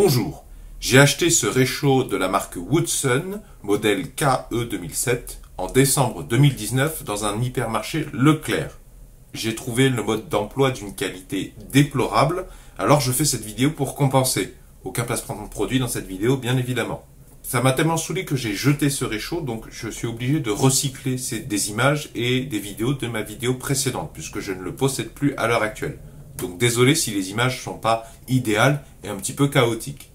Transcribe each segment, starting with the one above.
Bonjour, j'ai acheté ce réchaud de la marque WoodSun, modèle KE 2007, en décembre 2019 dans un hypermarché Leclerc. J'ai trouvé le mode d'emploi d'une qualité déplorable, alors je fais cette vidéo pour compenser. Aucun placement de produit dans cette vidéo, bien évidemment. Ça m'a tellement saoulé que j'ai jeté ce réchaud, donc je suis obligé de recycler des images et des vidéos de ma vidéo précédente, puisque je ne le possède plus à l'heure actuelle. Donc désolé si les images sont pas idéales et un petit peu chaotiques.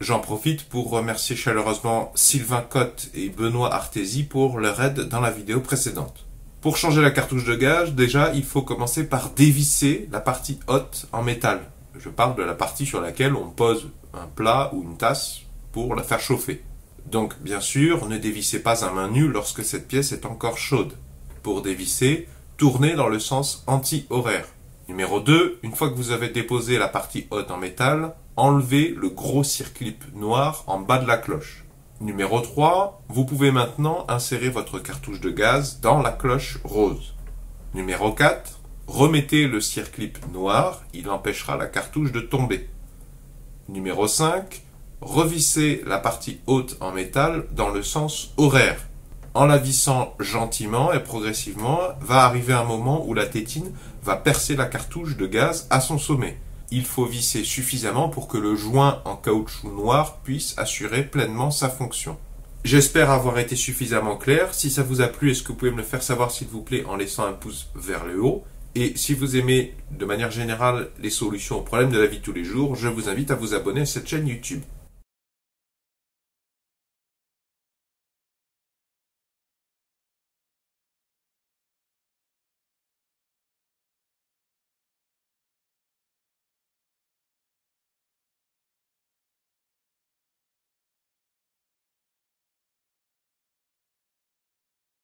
J'en profite pour remercier chaleureusement Sylvain Cotte et Benoît Artési pour leur aide dans la vidéo précédente. Pour changer la cartouche de gaz, déjà il faut commencer par dévisser la partie haute en métal. Je parle de la partie sur laquelle on pose un plat ou une tasse pour la faire chauffer. Donc bien sûr, ne dévissez pas à main nue lorsque cette pièce est encore chaude. Pour dévisser, tournez dans le sens anti-horaire. Numéro 2, une fois que vous avez déposé la partie haute en métal, enlevez le gros circuit noir en bas de la cloche. Numéro 3, vous pouvez maintenant insérer votre cartouche de gaz dans la cloche rose. Numéro 4, remettez le circuit noir, il empêchera la cartouche de tomber. Numéro 5, revissez la partie haute en métal dans le sens horaire. En la vissant gentiment et progressivement, va arriver un moment où la tétine va percer la cartouche de gaz à son sommet. Il faut visser suffisamment pour que le joint en caoutchouc noir puisse assurer pleinement sa fonction. J'espère avoir été suffisamment clair. Si ça vous a plu, est-ce que vous pouvez me le faire savoir s'il vous plaît en laissant un pouce vers le haut? Et si vous aimez de manière générale les solutions aux problèmes de la vie de tous les jours, je vous invite à vous abonner à cette chaîne YouTube.